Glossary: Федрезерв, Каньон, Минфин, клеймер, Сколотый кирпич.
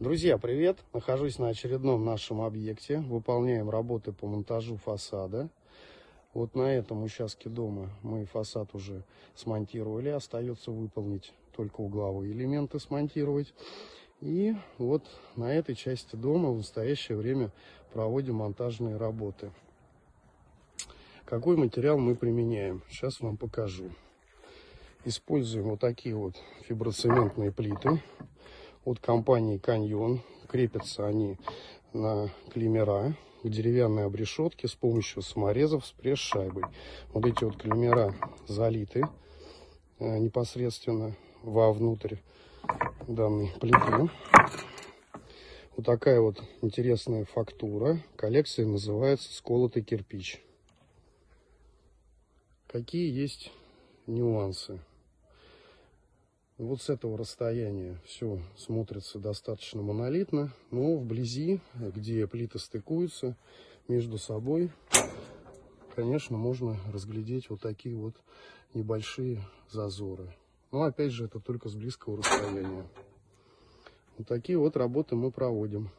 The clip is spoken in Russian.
Друзья, привет! Нахожусь на очередном нашем объекте. Выполняем работы по монтажу фасада. Вот на этом участке дома мы фасад уже смонтировали. Остается выполнить только угловые элементы, смонтировать. И вот на этой части дома в настоящее время проводим монтажные работы. Какой материал мы применяем? Сейчас вам покажу. Используем вот такие вот фиброцементные плиты от компании «Каньон». Крепятся они на клеймера к деревянной обрешетке с помощью саморезов с пресс-шайбой. Вот эти вот клеймера залиты непосредственно вовнутрь данной плиты. Вот такая вот интересная фактура. Коллекция называется «Сколотый кирпич». Какие есть нюансы? Вот с этого расстояния все смотрится достаточно монолитно, но вблизи, где плиты стыкуются между собой, конечно, можно разглядеть вот такие вот небольшие зазоры. Но опять же, это только с близкого расстояния. Вот такие вот работы мы проводим.